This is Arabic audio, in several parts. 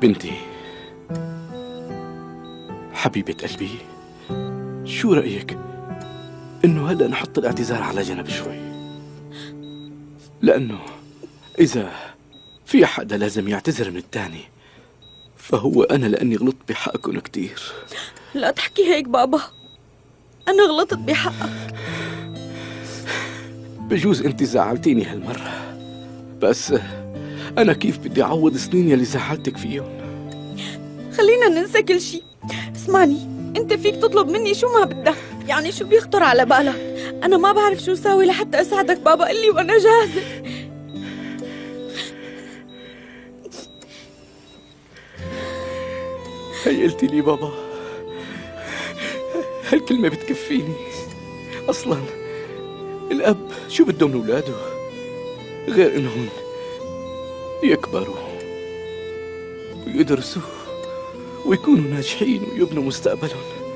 بنتي حبيبة قلبي، شو رأيك إنه هلأ نحط الاعتذار على جنب شوي؟ لأنه إذا في حدا لازم يعتذر من التاني فهو أنا، لأني غلطت بحقكن كتير. لا تحكي هيك بابا، أنا غلطت بحقك. بجوز أنت زعلتيني هالمرة، بس أنا كيف بدي أعوض سنين يلي زعلتك فيهم؟ خلينا ننسى كل شيء. اسمعني، أنت فيك تطلب مني شو ما بدك، يعني شو بيخطر على بالك. أنا ما بعرف شو ساوي لحتى أساعدك بابا، قل لي وأنا جاهزة. هي قلتي لي بابا، هالكلمة بتكفيني. أصلاً الأب شو بده من أولاده غير إنهم يكبروا ويدرسوا ويكونوا ناجحين ويبنوا مستقبلهم.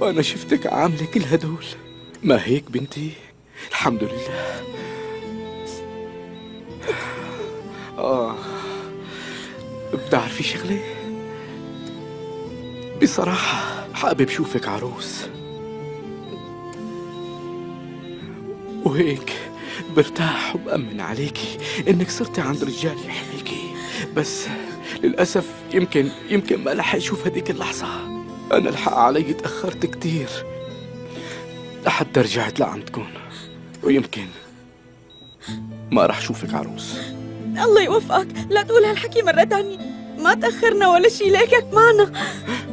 وأنا شفتك عاملة كل هدول، ما هيك بنتي؟ الحمد لله. بتعرفي شغلة؟ بصراحة حابب شوفك عروس، وهيك برتاح وبأمن عليكي إنك صرتي عند رجال يحميكي. بس للأسف يمكن ما لحق أشوف هديك اللحظة. أنا الحق علي تأخرت كتير لحتى رجعت لعندكم، ويمكن ما رح شوفك عروس. الله يوفقك، لا تقول هالحكي مرة تانية. ما تأخرنا ولا شي، ليكك معنا،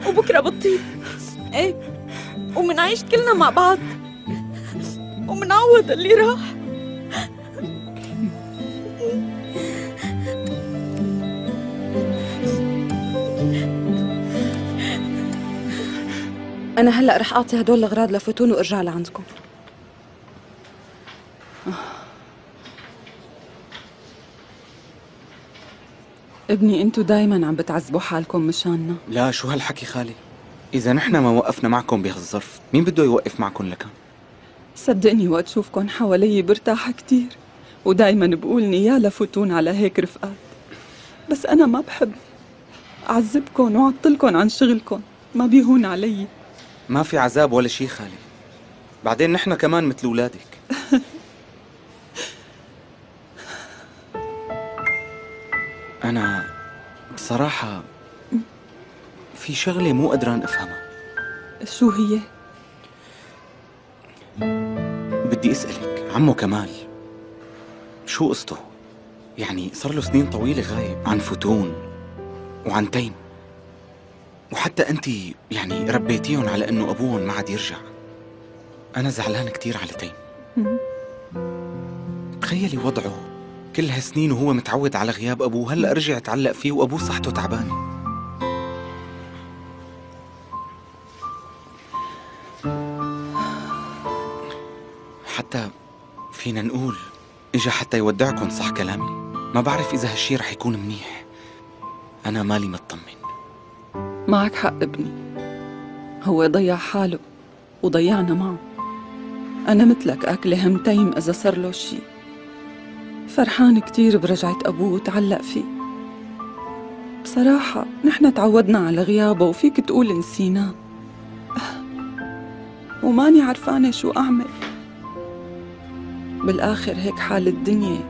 وبكرة بتطيب ايه، ومنعيش كلنا مع بعض، ومنعوض اللي راح. أنا هلأ رح أعطي هدول الأغراض لفوتون وأرجع لعندكم. ابني، انتو دايماً عم بتعذبوا حالكم مشاننا. لا، شو هالحكي خالي؟ إذا نحن ما وقفنا معكم بهالظرف، مين بده يوقف معكم لكان؟ صدقني وقت شوفكم حوالي برتاح كتير، ودايماً بقولني يا لفوتون على هيك رفقات. بس أنا ما بحب أعذبكم وعطلكم عن شغلكم، ما بيهون علي. ما في عذاب ولا شي خالي، بعدين نحن كمان مثل أولادك. أنا بصراحة في شغلة مو قادران أفهمها. شو هي؟ بدي أسألك، عمو كمال شو قصته؟ يعني صار له سنين طويلة غايب عن فوتون وعن تيم، وحتى أنت يعني ربيتيهم على إنه أبوهم ما عاد يرجع. أنا زعلان كتير على تيم. تخيلي وضعه كل هالسنين وهو متعود على غياب أبوه، هلأ رجع يتعلق فيه وأبوه صحته تعبانة. حتى فينا نقول إجا حتى يودعكم، صح كلامي؟ ما بعرف إذا هالشي رح يكون منيح، أنا مالي مطمن. معك حق ابني، هو ضيع حاله وضيعنا معه. أنا مثلك أكلة هم تيم إذا صار له شي. فرحان كتير برجعة أبوه وتعلق فيه. بصراحة نحن تعودنا على غيابه، وفيك تقول نسيناه، وماني عرفانة شو أعمل. بالآخر هيك حال الدنيا،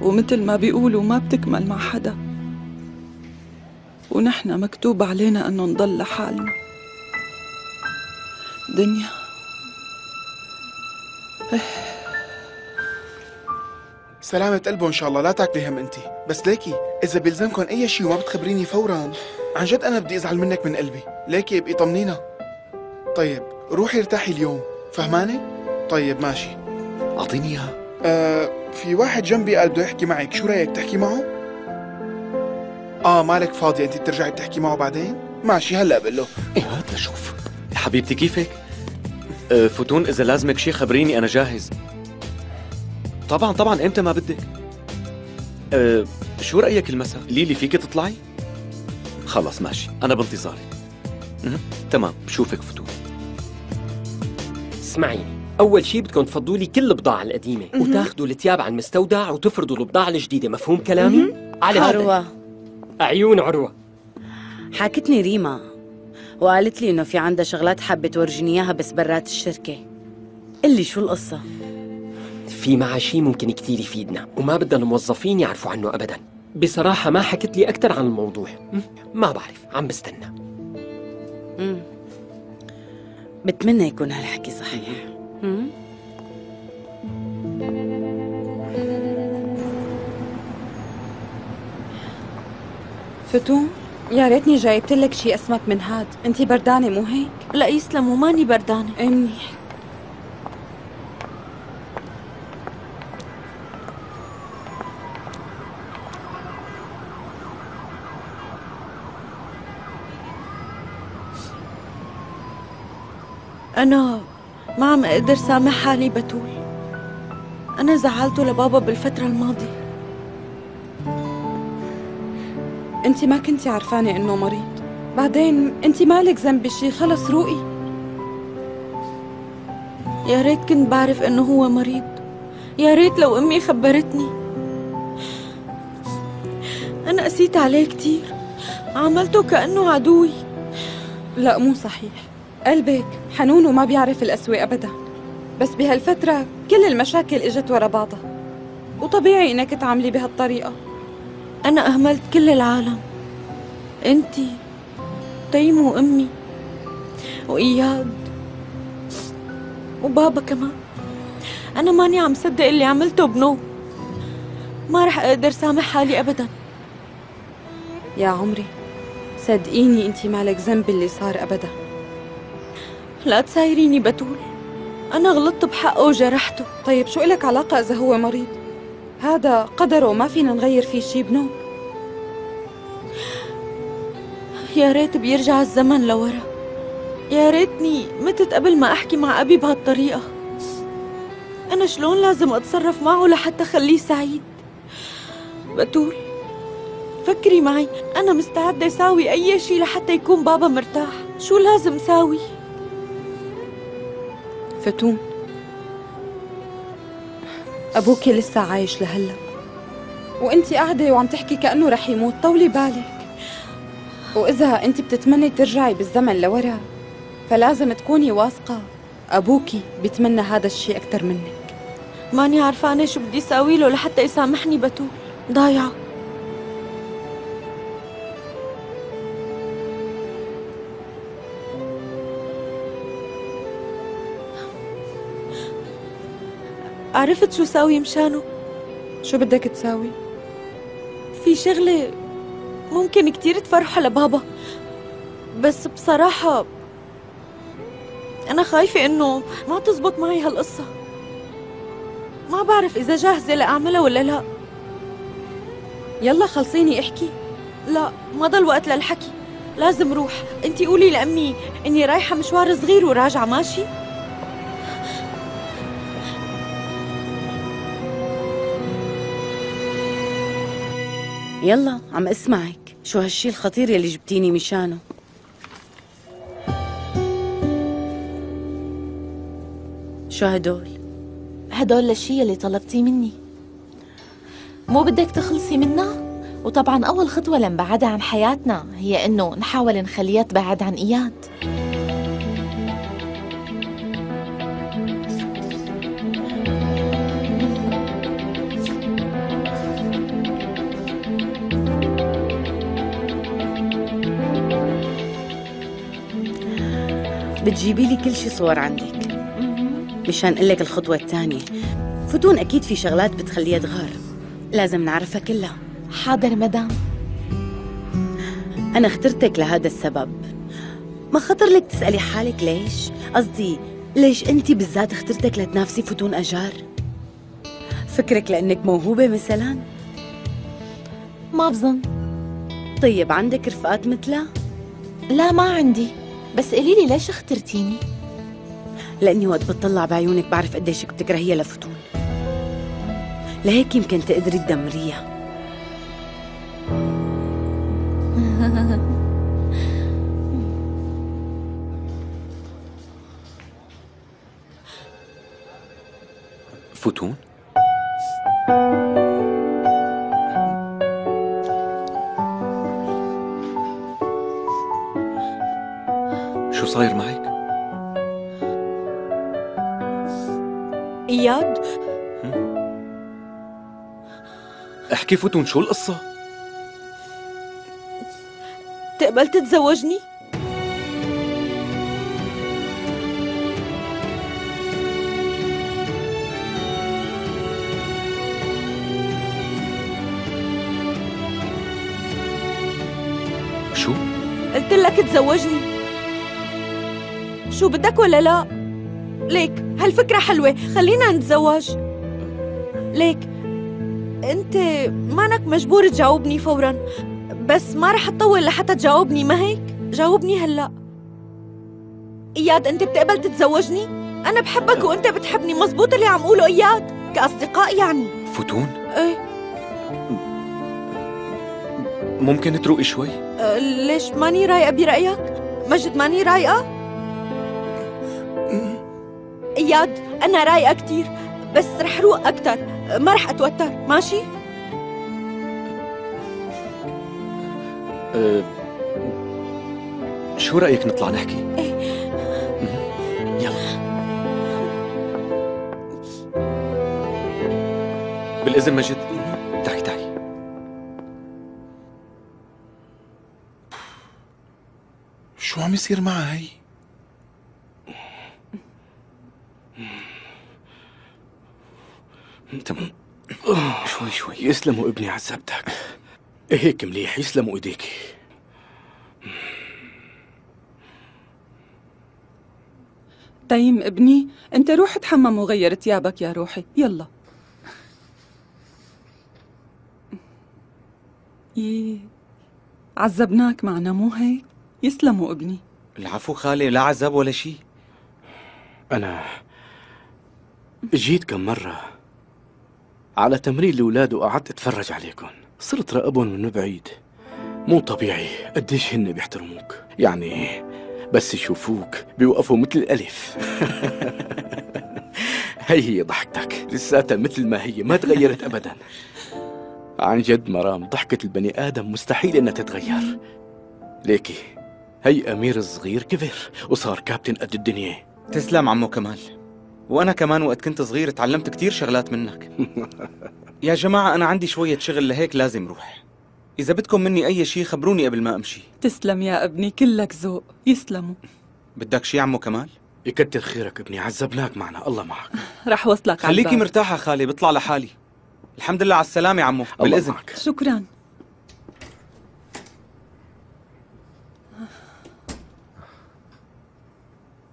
ومثل ما بيقولوا ما بتكمل مع حدا، ونحن مكتوب علينا أنه نضل لحالنا. دنيا سلامة قلبه إن شاء الله، لا تاكلي هم أنت. بس ليكي، إذا بيلزمكن أي شيء وما بتخبريني فوراً، عن جد أنا بدي أزعل منك من قلبي. ليكي ابقي طمنينا. طيب روحي ارتاحي اليوم، فهماني؟ طيب ماشي، أعطيني إياها. في واحد جنبي قال بده يحكي معك، شو رأيك تحكي معه؟ مالك فاضي أنت ترجعي تحكي معه بعدين؟ ماشي، هلا بقول له. هات لشوف. حبيبتي كيفك؟ فوتون إذا لازمك شيء خبريني، أنا جاهز. طبعا طبعا، امتى ما بدك. شو رأيك المساء؟ ليلي فيك تطلعي؟ خلص ماشي، أنا بانتظارك. تمام، بشوفك فتوح. اسمعيني، أول شي بدكم تفضوا لي كل البضاعة القديمة وتاخذوا الثياب عن المستودع وتفرضوا البضاعة الجديدة، مفهوم كلامي؟ على عروة عيون عروة. حكتني ريما وقالت لي إنه في عندها شغلات حابة تورجيني إياها بس برات الشركة. قلي شو القصة؟ في معها شي ممكن كتير يفيدنا وما بدها الموظفين يعرفوا عنه أبداً. بصراحة ما حكت لي أكثر عن الموضوع، ما بعرف، عم بستنى. بتمنى يكون هالحكي صحيح. فتون، يا ريتني جايبت لك شي اسمك من هاد، انتي بردانة مو هيك؟ لا يسلم وماني بردانة. منيح. أنا ما عم أقدر سامح حالي بتول، أنا زعلته لبابا بالفترة الماضية. أنت ما كنتي عرفانة إنه مريض، بعدين أنت مالك ذنب بشي، خلص روقي. يا ريت كنت بعرف إنه هو مريض، يا ريت لو أمي خبرتني. أنا قسيت عليه كتير، عاملته كأنه عدوي. لا مو صحيح، قلبك حنون وما بيعرف القسوة أبداً، بس بهالفترة كل المشاكل إجت ورا بعضها وطبيعي إنك تعاملي بهالطريقة. أنا أهملت كل العالم، أنتي تيم وأمي وإياد وبابا كمان. أنا ماني عم صدق اللي عملته بنو، ما رح أقدر سامح حالي أبداً. يا عمري صدقيني أنتي مالك ذنب اللي صار أبداً، لا تسايريني بتول، أنا غلطت بحقه وجرحته. طيب شو إلك علاقة إذا هو مريض؟ هذا قدره ما فينا نغير فيه شي بنو. يا ريت بيرجع الزمن لورا، يا ريتني متت قبل ما أحكي مع أبي بهالطريقة. أنا شلون لازم أتصرف معه لحتى خليه سعيد؟ بتول فكري معي، أنا مستعدة أساوي أي شي لحتى يكون بابا مرتاح، شو لازم ساوي؟ فتون، أبوك لسه عايش لهلا وأنتي قاعدة وعم تحكي كأنه رح يموت، طولي بالك. وإذا أنتي بتتمني ترجعي بالزمن لورا فلازم تكوني واثقة أبوكي بيتمنى هذا الشيء أكثر منك. ماني عرفانة شو بدي ساوي له لحتى يسامحني بتول، ضايعة. عرفت شو ساوي مشانه. شو بدك تساوي؟ في شغلة ممكن كتير تفرحه لبابا، بس بصراحة أنا خايفة إنه ما تزبط معي هالقصة، ما بعرف إذا جاهزة لأعملها ولا لا. يلا خلصيني احكي. لا ما ضل وقت للحكي، لازم روح. أنتي قولي لأمي إني رايحة مشوار صغير وراجعة، ماشي؟ يلا عم اسمعك، شو هالشي الخطير يلي جبتيني مشانه؟ شو هدول؟ هدول الشي يلي طلبتيه مني. مو بدك تخلصي منا؟ وطبعا أول خطوة لنبعدها عن حياتنا هي إنه نحاول نخليها تبعد عن إياد. بتجيبي لي كل شي صور عندك مشان اقول لك الخطوة الثانية. فتون أكيد في شغلات بتخليها تغار، لازم نعرفها كلها. حاضر مدام. أنا اخترتك لهذا السبب، ما خطر لك تسألي حالك ليش؟ قصدي ليش أنت بالذات اخترتك لتنافسي فتون أجار؟ فكرك لأنك موهوبة مثلا؟ ما بظن. طيب عندك رفقات مثلها؟ لا ما عندي. بس قوليلي ليش اخترتيني؟ لأني وقت بتطلع بعيونك بعرف قديش بتكرهيها لفتون، لهيك يمكن تقدري تدمريها. Fotoun? شو صاير معك؟ إياد؟ احكي فوتون، شو القصة؟ تقبل تتزوجني؟ شو؟ قلت لك تزوجني. شو بدك ولا لا؟ ليك هالفكرة حلوة، خلينا نتزوج. ليك انت مانك مجبور تجاوبني فورا، بس ما رح اطول لحتى تجاوبني، ما هيك؟ جاوبني هلا. اياد، انت بتقبل تتزوجني؟ انا بحبك وانت بتحبني، مزبوط اللي عم قوله اياد؟ كأصدقاء يعني. فوتون؟ ايه. ممكن تروقي شوي؟ ليش ماني رايقة برأيك؟ مجد ماني رايقة؟ إياد أنا رايقة كتير، بس رح روق أكتر، ما رح أتوتر، ماشي؟ شو رأيك نطلع نحكي؟ إيه يلا. بالإذن مجد، تعي تعي. شو عم يصير معها هي؟ تمام، شوي شوي. يسلموا ابني عذبتك. هيك مليح، يسلموا ايديك. تيم ابني، انت روح اتحمم وغير ثيابك يا روحي، يلا. ايه عذبناك معنا مو هيك؟ يسلموا ابني. العفو خالي، لا عذاب ولا شيء. انا جيت كم مرة على تمرين الأولاد وقعدت أتفرج عليكم، صرت راقبهم من بعيد. مو طبيعي قديش هن بيحترموك، يعني بس يشوفوك بيوقفوا مثل الألف. هي ضحكتك لساتها مثل ما هي، ما تغيرت أبدا. عن جد مرام، ضحكة البني آدم مستحيل إنها تتغير. ليكي هي أمير الصغير كبر وصار كابتن قد الدنيا. تسلم عمو كمال، وأنا كمان وقت كنت صغير تعلمت كتير شغلات منك. يا جماعة أنا عندي شوية شغل لهيك لازم روح، إذا بدكم مني أي شيء خبروني قبل ما أمشي. تسلم يا ابني، كلك ذوق، يسلموا. بدك شيء عمو كمال؟ يكتر خيرك ابني، عذبناك معنا، الله معك. رح وصلك. خليكي مرتاحة خالي، بطلع لحالي. الحمد لله على السلامة عمو، بالإذن. شكرا.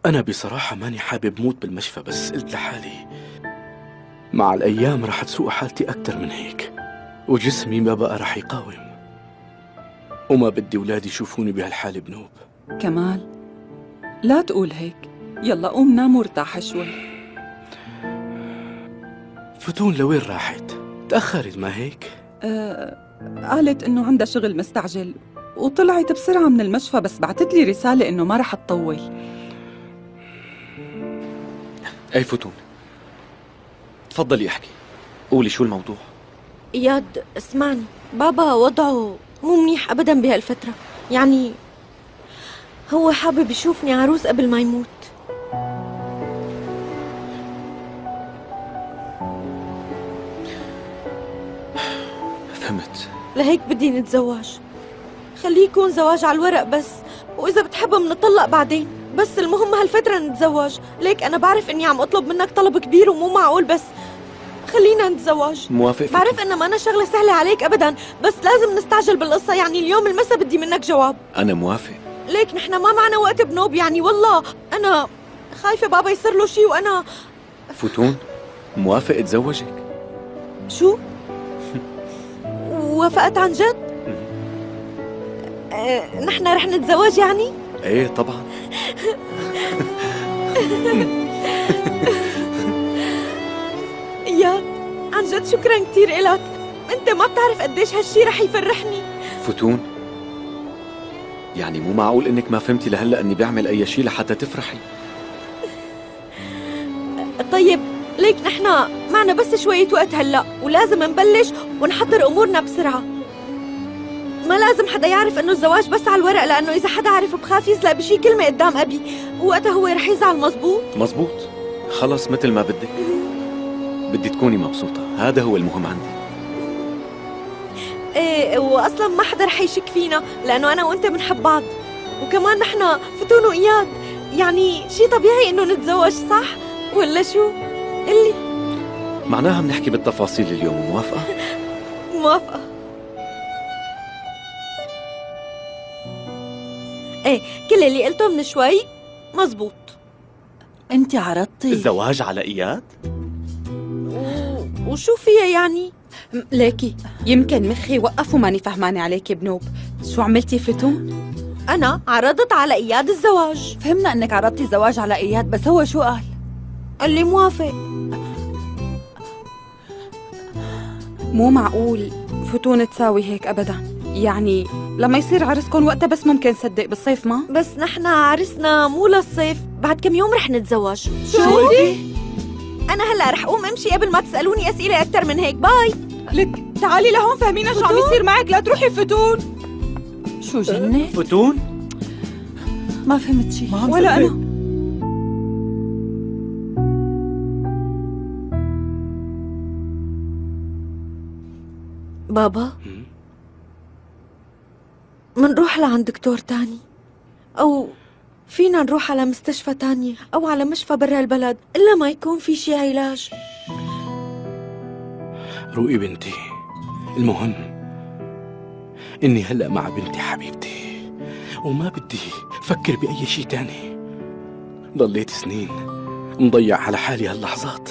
أنا بصراحة ماني حابب موت بالمشفى، بس قلت لحالي مع الأيام رح تسوء حالتي أكتر من هيك، وجسمي ما بقى رح يقاوم، وما بدي ولادي يشوفوني بهالحالة بنوب. كمال لا تقول هيك، يلا قوم نام وارتاح شوي. فتون لوين راحت؟ تأخرت ما هيك؟ قالت إنه عندها شغل مستعجل وطلعت بسرعة من المشفى، بس بعتت لي رسالة إنه ما رح تطول. أي فتون، تفضلي احكي، قولي شو الموضوع؟ إياد اسمعني، بابا وضعه مو منيح أبدا بهالفترة، يعني هو حابب يشوفني عروس قبل ما يموت. فهمت. لهيك بدي نتزوج، خليه يكون زواج على الورق بس، وإذا بتحبه منطلق بعدين، بس المهم هالفترة نتزوج. ليك أنا بعرف إني عم أطلب منك طلب كبير ومو معقول، بس خلينا نتزوج. موافق. بعرف إن ما أنا شغلة سهلة عليك أبداً، بس لازم نستعجل بالقصة، يعني اليوم المساء بدي منك جواب. أنا موافق. ليك نحن ما معنا وقت بنوب، يعني والله أنا خايفة بابا يصير له شيء وأنا. فتون موافق أتزوجك. شو؟ وافقت عن جد؟ نحن رح نتزوج يعني؟ ايه طبعا. إياد عن جد شكرا كثير إلك، أنت ما بتعرف قديش هالشي رح يفرحني. فتون يعني مو معقول إنك ما فهمتي لهلا إني بعمل أي شي لحتى تفرحي. طيب ليك نحن معنا بس شوية وقت هلأ، ولازم نبلش ونحضر أمورنا بسرعة. ما لازم حدا يعرف إنه الزواج بس على الورق، لأنه إذا حدا عرف بخاف يزلق بشي كلمة قدام أبي، وقتها هو رح يزعل. مزبوط؟ مزبوط. خلص مثل ما بدك. بدي تكوني مبسوطة، هذا هو المهم عندي. ايه، وأصلا ما حدا رح يشك فينا، لأنه أنا وأنت بنحب بعض، وكمان نحن فتون وإياد، يعني شي طبيعي إنه نتزوج، صح؟ ولا شو؟ اللي معناها بنحكي بالتفاصيل اليوم، موافقة؟ موافقة. ايه، كل اللي قلته من شوي مزبوط. انت عرضتي الزواج على إياد؟ وشو فيها يعني؟ ليكي يمكن مخي وقف وماني فهمانة عليكي بنوب. شو عملتي فتون؟ أنا عرضت على إياد الزواج. فهمنا إنك عرضتي الزواج على إياد، بس هو شو قال؟ قال لي موافق. مو معقول فتون تساوي هيك أبدا، يعني لما يصير عرسكم وقتها بس ممكن صدق بالصيف ما؟ بس نحن عرسنا مو للصيف، بعد كم يوم رح نتزوج. شو قلتي؟ أنا هلا رح قوم أمشي قبل ما تسألوني أسئلة أكثر من هيك، باي. لك تعالي لهون فهمينا شو عم يصير معك، لا تروحي فتون. شو جنة؟ فتون؟ ما فهمت شي ولا أنا. بابا، منروح لعند دكتور تاني، أو فينا نروح على مستشفى تانية أو على مشفى برا البلد، إلا ما يكون في شي علاج. روقي بنتي، المهم إني هلأ مع بنتي حبيبتي، وما بدي فكر بأي شي تاني. ضليت سنين مضيع على حالي هاللحظات.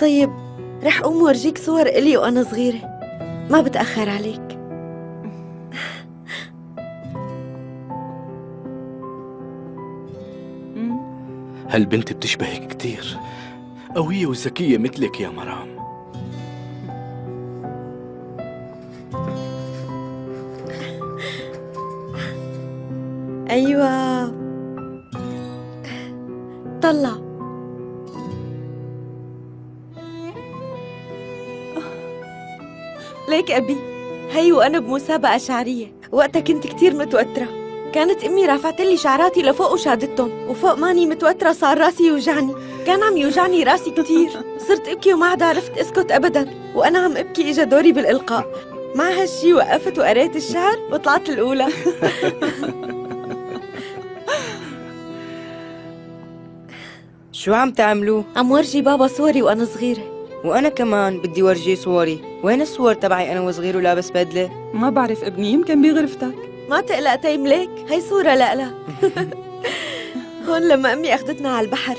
طيب رح قوم ورجيك صور إلي وأنا صغيرة، ما بتأخر عليك. هالبنت بتشبهك كتير، قوية وذكية مثلك يا مرام. أيوة، طلع ليك أبي. هي وأنا بمسابقة شعرية، وقتها كنت كتير متوترة، كانت أمي رافعتلي شعراتي لفوق وشادتهم، وفوق ماني متوترة صار راسي يوجعني، كان عم يوجعني راسي كتير، صرت أبكي وما عاد عرفت أسكت أبداً، وأنا عم أبكي إجا دوري بالإلقاء. مع هالشي وقفت وقريت الشعر وطلعت الأولى. شو عم تعملوا؟ عم ورجي بابا صوري وأنا صغيرة. وأنا كمان بدي ورجي صوري. وين الصور تبعي أنا وصغير ولابس بدلة؟ ما بعرف ابني، يمكن بغرفتك. ما تقلق تيم ليك، هي صورة لألا. هون لما أمي أخذتنا على البحر،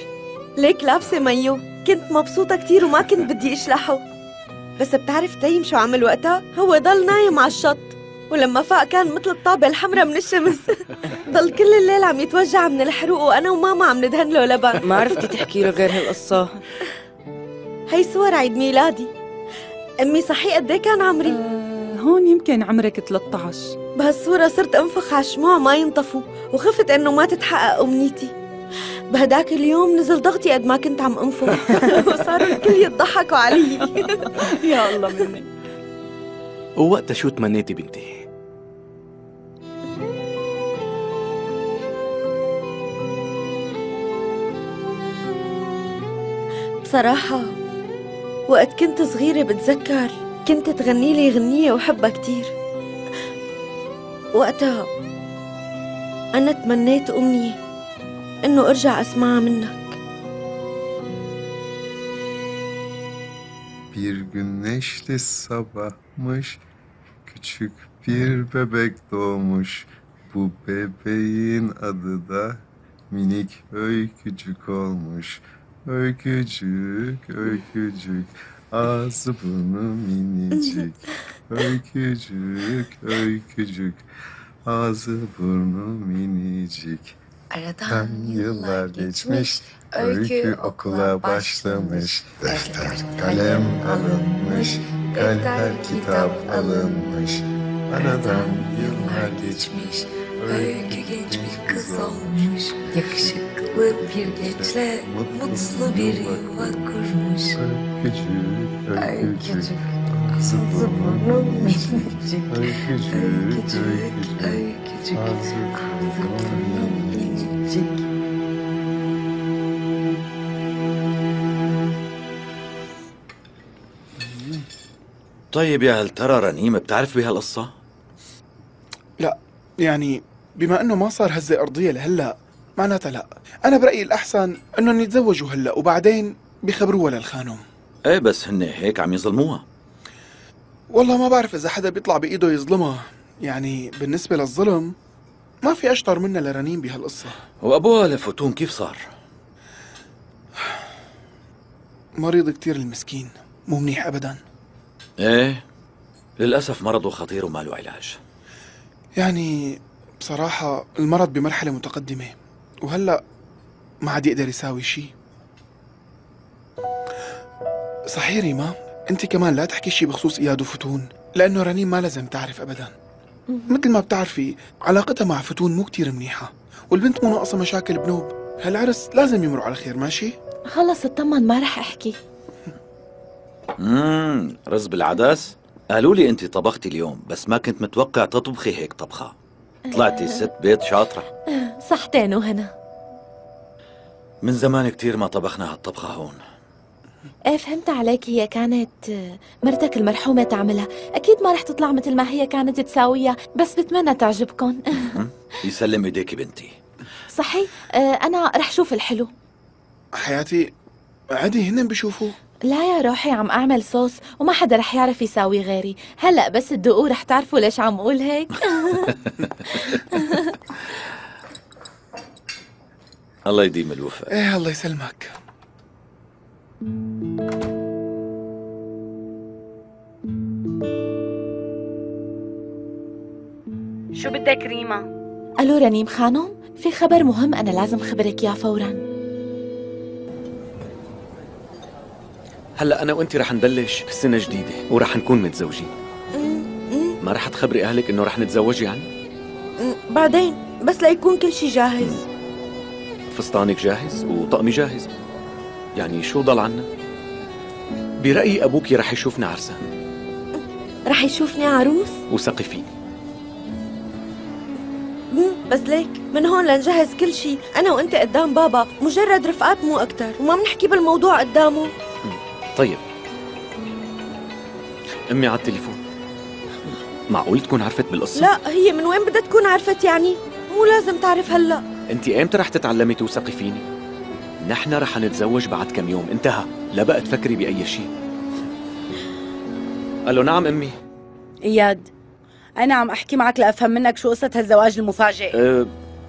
ليك لابسة مايو، كنت مبسوطة كتير وما كنت بدي أشلحه، بس بتعرف تيم شو عمل وقتها؟ هو ضل نايم على الشط، ولما فاق كان مثل الطابة الحمراء من الشمس. ضل كل الليل عم يتوجع من الحروق، وأنا وماما عم ندهن له لبن. ما عرفتي تحكي له غير هالقصة. هي صور عيد ميلادي، أمي صحيح قد إيه كان عمري؟ هون يمكن عمرك 13. بهالصورة صرت أنفخ على شموع ما ينطفوا، وخفت إنه ما تتحقق أمنيتي. بهداك اليوم نزل ضغطي قد ما كنت عم أنفخ، وصاروا الكل يضحكوا علي. يا الله مني. ووقتها شو تمنيتي بنتي؟ بصراحة وقت كنت صغيرة بتذكر كنت تغني لي غنية وحبها كتير. وقتها أنا تمنيت أمنية إنه أرجع أسمعها منك. Bir güneşli sabahmış, küçük bir bebek doğmuş. Bu bebeğin adı da minik öykücük olmuş. Öykücük, öykücük, ağzı burnu minicik. Öykücük, öykücük, ağzı burnu minicik. Aradan yıllar geçmiş, öykü okula başlamış. Defter, kalem alınmış, defter, kitap alınmış. Aradan yıllar geçmiş, Öykü genç bir kız olmuş, yakışıklı bir gençle mutlu bir yuva kurmuş. Öykücük, ağzı burnu minicik. Öykücük, ağzı burnu minicik. طيب يا هل ترى رنيم بتعرف بهالقصة؟ لا يعني بما انه ما صار هزة ارضية لهلا معناتها لا، انا برأيي الاحسن انهم يتزوجوا هلا وبعدين بخبروها للخانوم. ايه بس هن هيك عم يظلموها. والله ما بعرف اذا حدا بيطلع بايده يظلمها، يعني بالنسبة للظلم ما في اشطر منها لرنيم بهالقصة. وابوها لفوتون كيف صار؟ مريض كتير المسكين، مو منيح ابدا. ايه للأسف مرضه خطير وما له علاج. يعني بصراحة المرض بمرحلة متقدمة وهلأ ما عاد يقدر يساوي شيء. صحيح ريما، انت كمان لا تحكي شيء بخصوص إياد وفتون لأنه رنيم ما لازم تعرف أبدا. مثل ما بتعرفي علاقتها مع فتون مو كتير منيحة، والبنت مو ناقصة مشاكل بنوب. هالعرس لازم يمروا على خير. ماشي خلص اطمن، ما رح أحكي. رز بالعدس. قالوا لي انت طبختي اليوم بس ما كنت متوقع تطبخي هيك طبخه. طلعتي ست بيت شاطره. صحتين وهنا. من زمان كتير ما طبخنا هالطبخه هون. ايه فهمت عليك، هي كانت مرتك المرحومه تعملها، اكيد ما رح تطلع مثل ما هي كانت تساويها، بس بتمنى تعجبكم. يسلم ايديكي بنتي. صحي انا رح شوف الحلو. حياتي عادي هن بشوفوه. لا يا روحي، عم أعمل صوص وما حدا رح يعرف يساوي غيري، هلأ بس تدوقوه رح تعرفوا ليش عم أقول هيك. الله يديم الوفاء. إيه الله يسلمك. شو بدك ريما؟ ألو رنيم خانم، في خبر مهم أنا لازم خبرك إياه فوراً. هلا أنا وأنت رح نبلش السنة جديدة ورح نكون متزوجين. ما رح تخبري أهلك إنه رح نتزوج يعني؟ بعدين بس ليكون كل شيء جاهز. فستانك جاهز وطقمي جاهز، يعني شو ضل عنا؟ برأيي أبوكي رح يشوفنا عرسان. رح يشوفني عروس؟ وثقي فيني. بس ليك من هون لنجهز كل شيء، أنا وأنت قدام بابا مجرد رفقات مو أكتر، وما بنحكي بالموضوع قدامه. طيب امي على التليفون، معقول تكون عرفت بالقصه؟ لا هي من وين بدها تكون عرفت يعني؟ مو لازم تعرف هلا. انت ايمتى رح تتعلمي توثقي فيني؟ نحن رح نتزوج بعد كم يوم، انتهى، لا بقى تفكري باي شيء. الو نعم امي. اياد انا عم احكي معك لافهم منك شو قصه هالزواج المفاجئ.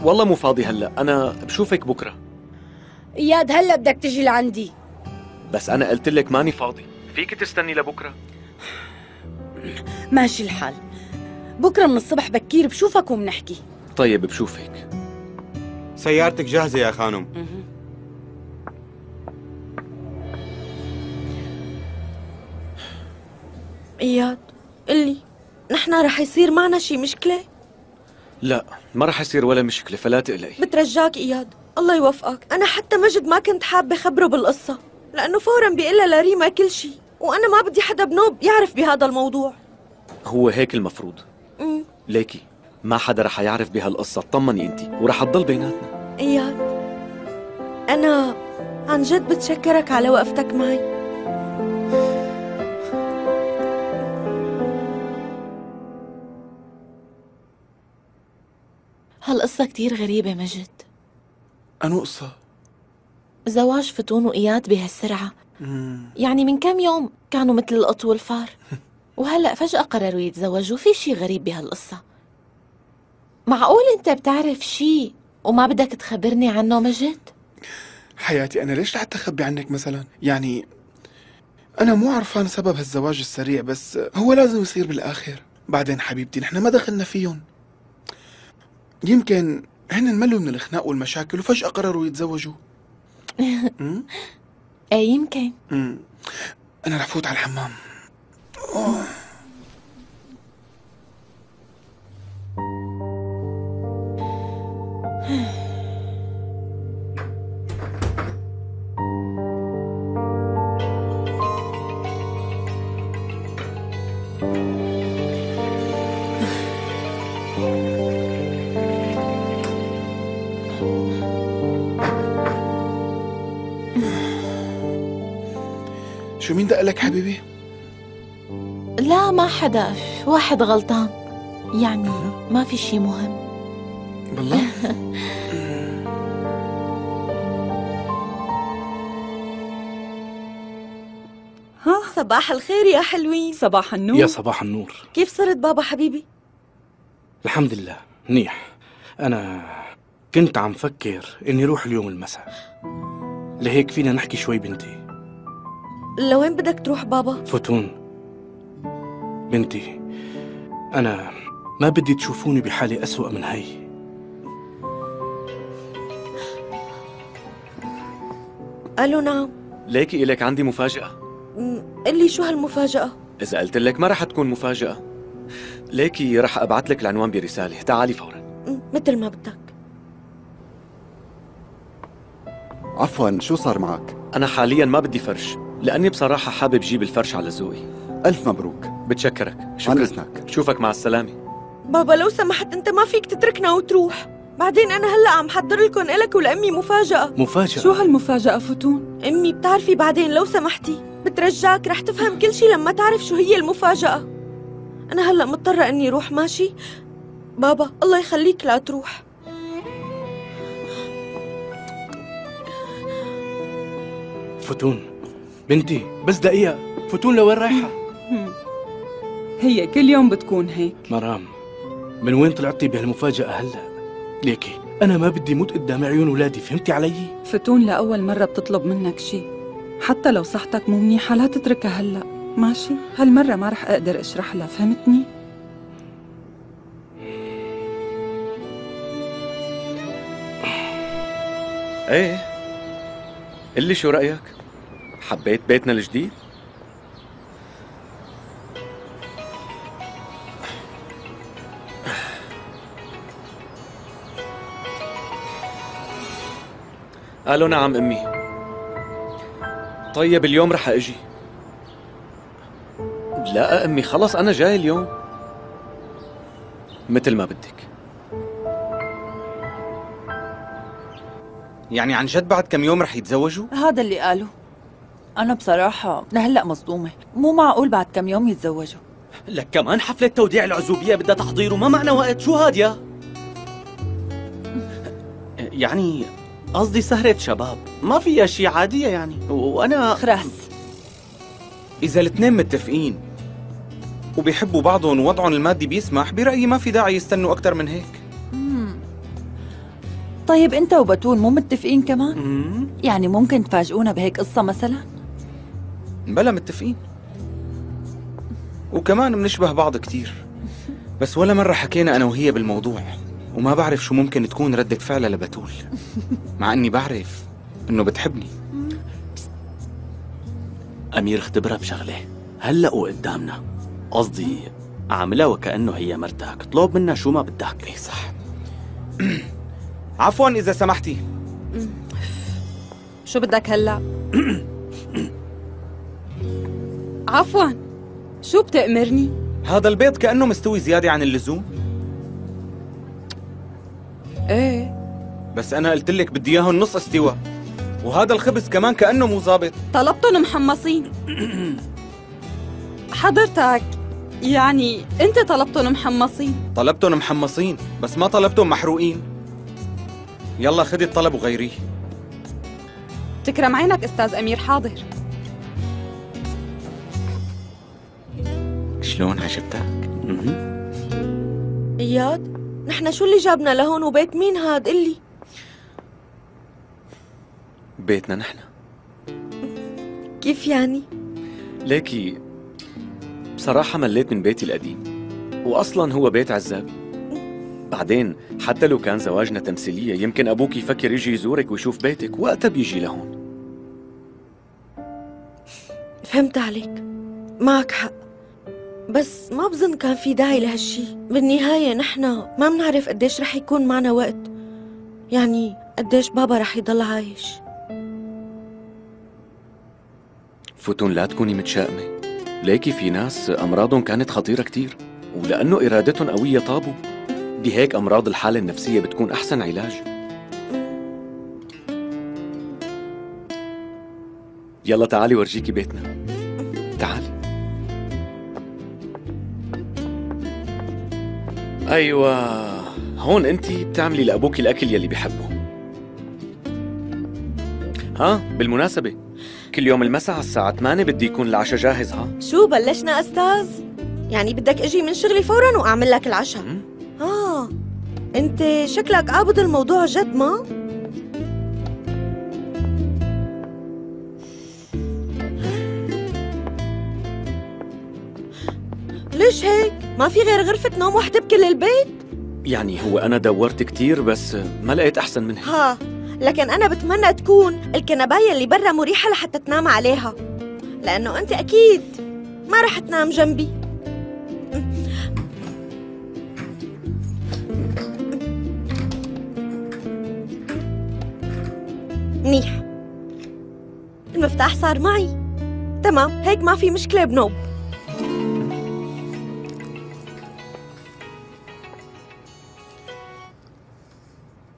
والله مو فاضي هلا، انا بشوفك بكره. اياد هلا بدك تجي لعندي. بس أنا قلت لك ماني فاضي، فيك تستني لبكرة؟ ماشي الحال، بكرة من الصبح بكير بشوفك وبنحكي. طيب بشوفك. سيارتك جاهزة يا خانم. إياد قلي، نحن رح يصير معنا شي مشكلة؟ لا ما رح يصير ولا مشكلة فلا تقلقي. بترجاك إياد الله يوفقك، أنا حتى مجد ما كنت حابة خبره بالقصة لأنه فوراً بيقلها لريما كل شيء، وأنا ما بدي حدا بنوب يعرف بهذا الموضوع. هو هيك المفروض. ليكي ما حدا رح يعرف بهالقصة، اطمني أنت، ورح تضل بيناتنا. إياد أنا عن جد بتشكرك على وقفتك معي. هالقصة كتير غريبة مجد. أنو قصة؟ زواج فتون وإياد بهالسرعة، يعني من كم يوم كانوا مثل القط والفار، وهلأ فجأة قرروا يتزوجوا. في شي غريب بهالقصة. معقول أنت بتعرف شي وما بدك تخبرني عنه مجد؟ حياتي أنا ليش لحتى أخبي عنك مثلا؟ يعني أنا مو عرفان سبب هالزواج السريع، بس هو لازم يصير بالآخر. بعدين حبيبتي نحن ما دخلنا فيهم، يمكن هن انملوا من الخناق والمشاكل وفجأة قرروا يتزوجوا. ايه يمكن. انا رح فوت على الحمام. شو مين دق لك حبيبي؟ لا ما حدا، واحد غلطان يعني، ما في شي مهم بالله. ها صباح الخير يا حلوين. صباح النور يا صباح النور. كيف صرت بابا حبيبي؟ الحمد لله منيح. أنا كنت عم فكر إني روح اليوم المساء، لهيك فينا نحكي شوي بنتي. لوين بدك تروح بابا؟ فتون بنتي، أنا ما بدي تشوفوني بحالي أسوأ من هي. قالوا نعم. ليكي إلك عندي مفاجأة. قلي شو هالمفاجأة؟ إذا قلت لك ما رح تكون مفاجأة، ليكي رح أبعت لك العنوان برسالة، تعالي فورا. مثل ما بدك. عفوا شو صار معك؟ أنا حاليا ما بدي فرش، لأني بصراحة حابب جيب الفرش على ذوقي. ألف مبروك. بتشكرك. شكرا. شوفك مع السلامة. بابا لو سمحت أنت ما فيك تتركنا وتروح، بعدين أنا هلا عم حضر لكم إلك ولأمي مفاجأة. مفاجأة؟ شو هالمفاجأة فتون؟ أمي بتعرفي بعدين لو سمحتي، بترجاك رح تفهم كل شي لما تعرف شو هي المفاجأة. أنا هلا مضطرة إني روح، ماشي؟ بابا الله يخليك لا تروح. فتون بنتي بس دقيقة، فتون لوين رايحة؟ هي كل يوم بتكون هيك. مرام من وين طلعتي بهالمفاجأة هلا؟ ليكي أنا ما بدي موت قدام عيون ولادي، فهمتي علي؟ فتون لأول مرة بتطلب منك شي، حتى لو صحتك مو منيحة لا تتركها هلا، ماشي؟ هالمرة ما رح أقدر أشرح لها، فهمتني؟ إيه قلي شو رأيك؟ حبيت بيتنا الجديد؟ قالوا نعم أمي. طيب اليوم رح أجي. لا أمي خلص أنا جاي اليوم. مثل ما بدك. يعني عن جد بعد كم يوم رح يتزوجوا؟ هذا اللي قالوا. أنا بصراحة لهلأ مصدومة، مو معقول بعد كم يوم يتزوجوا. لك كمان حفلة توديع العزوبية بدها تحضير وما معنا وقت، شو هاد يا؟ يعني قصدي سهرة شباب ما فيها شي، عادية يعني. وأنا خراس. إذا الاثنين متفقين وبيحبوا بعضهم ووضعهم المادي بيسمح، برأيي ما في داعي يستنوا أكتر من هيك. طيب أنت وبتول مو متفقين كمان؟ يعني ممكن تفاجئونا بهيك قصة مثلا؟ بلا متفقين، وكمان بنشبه بعض كتير، بس ولا مرة حكينا أنا وهي بالموضوع، وما بعرف شو ممكن تكون ردة فعلها لبتول، مع إني بعرف إنه بتحبني. أمير اختبرها بشغلة هلأ وقدامنا، قصدي عاملها وكأنه هي مرتك، اطلب منها شو ما بدك. إيه صح. عفواً إذا سمحتي. شو بدك هلأ؟ عفواً شو بتأمرني؟ هذا البيض كأنه مستوي زيادة عن اللزوم. ايه بس أنا قلت لك بدي إياهم نص استوى، وهذا الخبز كمان كأنه مو ظابط، طلبتهم محمصين. حضرتك يعني أنت طلبتهم محمصين؟ طلبتهم محمصين بس ما طلبتهم محروقين. يلا خدي الطلب وغيريه. تكرم عينك أستاذ أمير. حاضر. شلون عجبتك؟ إياد نحن شو اللي جابنا لهون وبيت مين هاد؟ قلي. بيتنا نحن. كيف يعني؟ ليكي بصراحة مليت من بيتي القديم، وأصلاً هو بيت عزابي. بعدين حتى لو كان زواجنا تمثيلية يمكن أبوك يفكر يجي يزورك ويشوف بيتك، وقتها بيجي لهون. فهمت عليك، معك حق، بس ما بظن كان في داعي لهالشي. بالنهاية نحن ما بنعرف قديش رح يكون معنا وقت، يعني قديش بابا رح يضل عايش. فتون لا تكوني متشائمة، ليكي في ناس أمراضهم كانت خطيرة كتير، ولأنه إرادتهم قوية طابوا، بهيك أمراض الحالة النفسية بتكون أحسن علاج. يلا تعالي ورجيكي بيتنا. تعالي. أيوة هون أنتي بتعملي لأبوكي الأكل يلي بيحبه. ها بالمناسبة كل يوم المساء على الساعة 8 بدي يكون العشاء جاهز. ها شو بلشنا أستاذ؟ يعني بدك أجي من شغلي فوراً وأعمل لك العشاء؟ أنت شكلك قابض الموضوع جد. ما ليش هيك؟ ما في غير غرفة نوم واحدة بكل البيت؟ يعني هو أنا دورت كتير بس ما لقيت أحسن منها. ها لكن أنا بتمنى تكون الكنباية اللي برا مريحة لحتى تنام عليها، لأنه أنت أكيد ما رح تنام جنبي. منيح، المفتاح صار معي. تمام، هيك ما في مشكلة بنوم.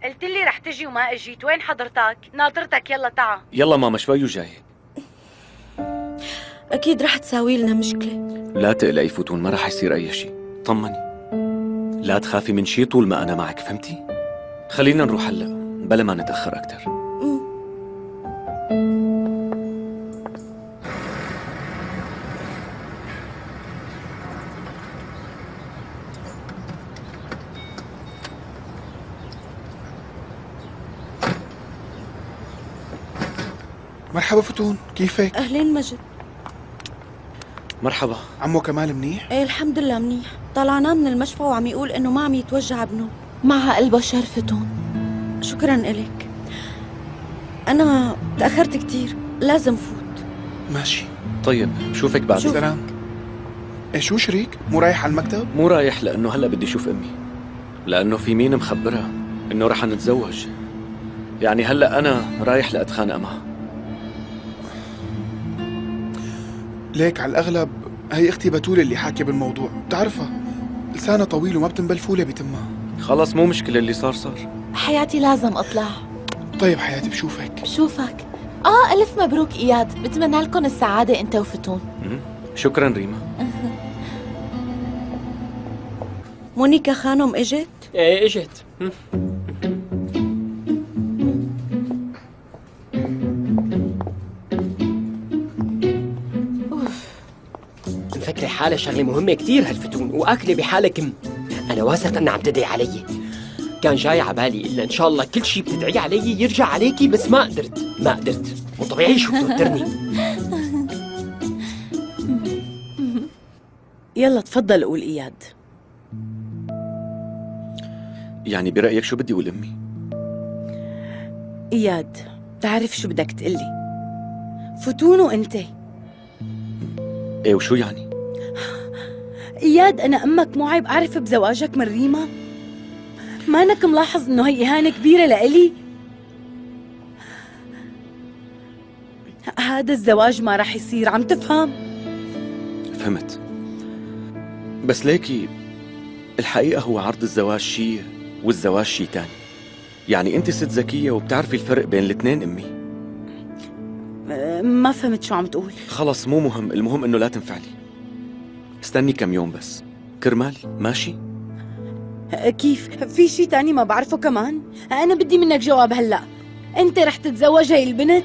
قلت لي رح تجي وما اجيت، وين حضرتك؟ ناطرتك، يلا تعا. يلا ماما شوي وجاي. أكيد رح تساوي لنا مشكلة. لا تقلقي فوتون، ما رح يصير أي شيء، طمني. لا تخافي من شيء طول ما أنا معك، فهمتي؟ خلينا نروح هلا بلا ما نتأخر أكثر. مرحبا فتون، كيفك؟ أهلين مجد. مرحبا. عمو كمال منيح؟ ايه الحمد لله منيح، طلعناه من المشفى وعم يقول إنه ما عم يتوجع ابنه، معها قلبه شر. فتون شكراً إلك، أنا تأخرت كتير، لازم فوت. ماشي طيب، بشوفك بعد. سلام. ايه شو شريك؟ مو رايح على المكتب؟ مو رايح لأنه هلأ بدي أشوف أمي، لأنه في مين مخبرها إنه رح نتزوج، يعني هلأ أنا رايح لأتخانق معها. ليك على الأغلب هي أختي بتول اللي حاكية بالموضوع، بتعرفها لسانها طويل وما بتنبل فولة بتمها. خلص مو مشكلة، اللي صار صار. حياتي لازم أطلع. طيب حياتي بشوفك. بشوفك. ألف مبروك إياد، بتمنى لكم السعادة أنت وفتون. شكراً ريما. مونيكا خانم إجت؟ إيه إجت. حالة شغلة مهمة كثير هالفتون، وأكلة بحالة كم. أنا واثق أنها عم تدعي علي، كان جاي عبالي إلا إن شاء الله كل شيء بتدعي علي يرجع عليكي، بس ما قدرت، مو طبيعي شو بتوترني. يلا تفضل قول إياد. يعني برأيك شو بدي أقول أمي؟ إياد بتعرف شو بدك تقلي، فتون وأنت. إيه وشو يعني؟ إياد أنا أمك، مو عيب أعرف بزواجك من ريما؟ ما أنك ملاحظ إنه هي إهانة كبيرة لإلي؟ هذا الزواج ما راح يصير، عم تفهم؟ فهمت، بس ليكي الحقيقة هو عرض الزواج شيء والزواج شيء تاني، يعني أنت ست ذكية وبتعرفي الفرق بين الاثنين. أمي ما فهمت شو عم تقول. خلص مو مهم، المهم إنه لا تنفعلي، استني كم يوم بس كرمالي، ماشي؟ كيف؟ في شي تاني ما بعرفه كمان؟ أنا بدي منك جواب هلأ، أنت رح تتزوج هاي البنت؟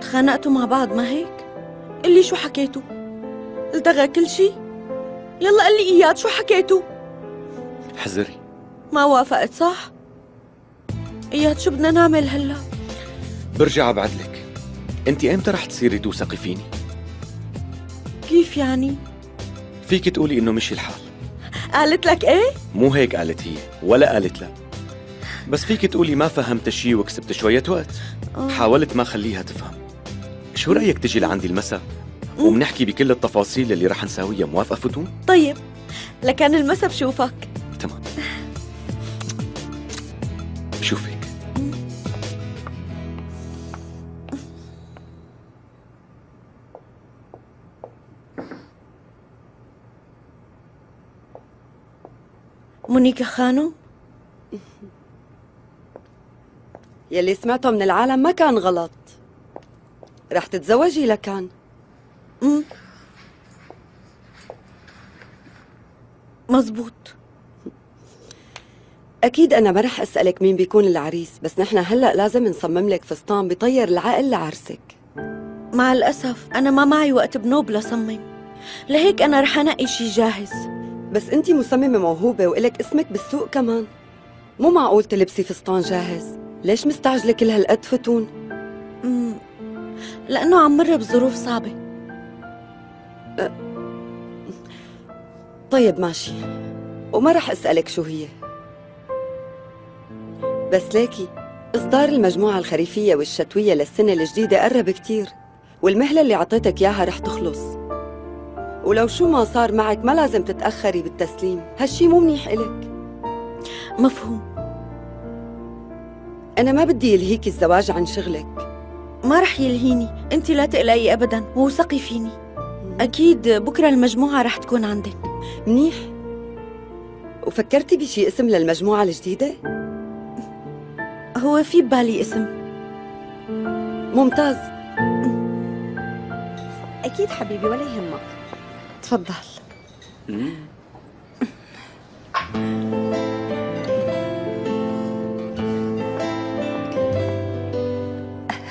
تخانقتوا مع بعض ما هيك؟ قلي شو حكيتوا؟ التغى كل شيء؟ يلا قلي إياد شو حكيتوا؟ حذري ما وافقت صح؟ إياد شو بدنا نعمل هلا؟ برجع ابعدلك، أنت إمتى رح تصيري توثقي فيني؟ كيف يعني؟ فيك تقولي إنه مشي الحال. قالت لك إيه؟ مو هيك قالت هي، ولا قالت لا، بس فيك تقولي ما فهمت شيء وكسبت شوية وقت. حاولت ما خليها تفهم. شو رأيك تجي لعندي المساء وبنحكي بكل التفاصيل اللي رح نساويها، موافقة فتون؟ طيب، لكان المساء بشوفك. تمام. بشوفك. مونيكا خانم؟ يلي سمعته من العالم ما كان غلط. رح تتزوجي لكان. مزبوط. أكيد أنا ما رح أسألك مين بيكون العريس، بس نحن هلأ لازم نصمم لك فستان بيطير العقل لعرسك. مع الأسف أنا ما معي وقت بنوب لصمم، لهيك أنا رح أنقي شي جاهز. بس أنتي مصممة موهوبة وإلك اسمك بالسوق كمان، مو معقول تلبسي فستان جاهز. ليش مستعجلة كل هالقد فتون؟ لأنه عم مر بظروف صعبة. طيب ماشي، وما رح أسألك شو هي. بس ليكي إصدار المجموعة الخريفية والشتوية للسنة الجديدة قرب كتير، والمهلة اللي عطيتك إياها رح تخلص، ولو شو ما صار معك ما لازم تتأخري بالتسليم، هالشي مو منيح إلك. مفهوم. أنا ما بدي يلهيكي الزواج عن شغلك. ما رح يلهيني، أنت لا تقلقي أبداً ووثقي فيني. أكيد بكرة المجموعة رح تكون عندك. منيح. وفكرتي بشي اسم للمجموعة الجديدة؟ هو في ببالي اسم. ممتاز. أكيد حبيبي ولا يهمك. تفضل.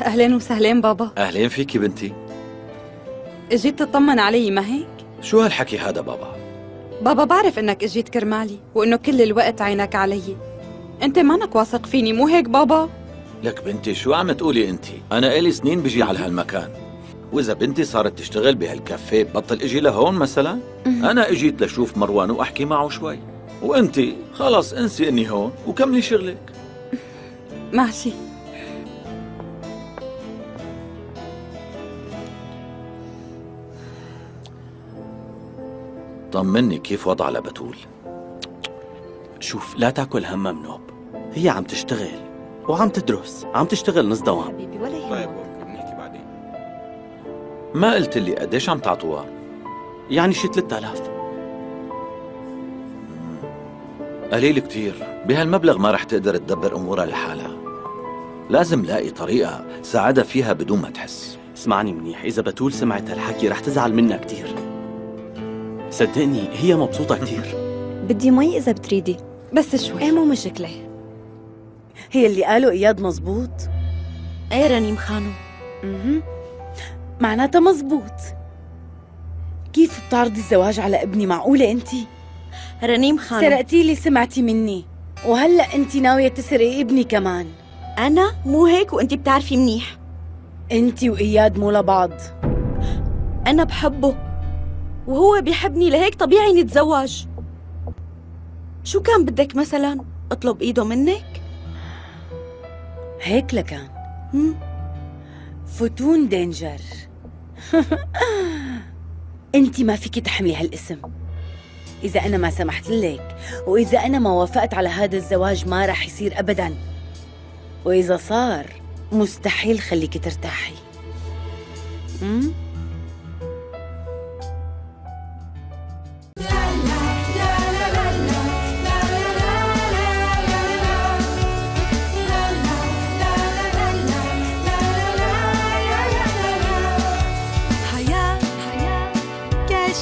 أهلين وسهلين بابا. أهلين فيكي بنتي. اجيت تطمن علي ما هيك؟ شو هالحكي هذا بابا؟ بابا بعرف إنك اجيت كرمالي وإنه كل الوقت عينك علي. أنت مانك واثق فيني مو هيك بابا؟ لك بنتي شو عم تقولي أنت؟ أنا إلي سنين بجي على هالمكان، وإذا بنتي صارت تشتغل بهالكافيه بطل إجي لهون مثلا؟ أنا إجيت لشوف مروان وأحكي معه شوي، وأنت خلص انسي إني هون وكملي شغلك. ماشي. طمني كيف وضع لبتول. شوف لا تاكل هما منوب، هي عم تشتغل وعم تدرس، عم تشتغل نص دوام. حبيبي ولا يهمك. طيب بنحكي بعدين. ما قلت لي قديش عم تعطوها؟ يعني شي 3000. قليل كتير، بهالمبلغ ما رح تقدر تدبر امورها لحالها. لازم لاقي طريقة ساعدها فيها بدون ما تحس. اسمعني منيح، إذا بتول سمعت هالحكي رح تزعل منها كتير. صدقني هي مبسوطة كتير. بدي مي إذا بتريدي، بس شوي. ايه مو مشكلة. هي اللي قالوا إياد مزبوط؟ ايه رنيم خانم. معناتها مزبوط. كيف بتعرضي الزواج على ابني؟ معقولة انتي؟ رنيم خانم سرقتي لي سمعتي مني، وهلأ انتي ناوية تسرقي ابني كمان. أنا مو هيك وانتي بتعرفي منيح. انتي وإياد مو لبعض. أنا بحبه وهو بيحبني، لهيك طبيعي نتزوج. شو كان بدك مثلا؟ اطلب ايده منك؟ هيك لكان. فتون دينجر. انتي ما فيكي تحملي هالاسم. اذا انا ما سمحت لك واذا انا ما وافقت على هذا الزواج ما راح يصير ابدا، واذا صار مستحيل خليكي ترتاحي.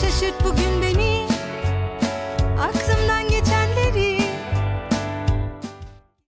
Şaşırt bugün bir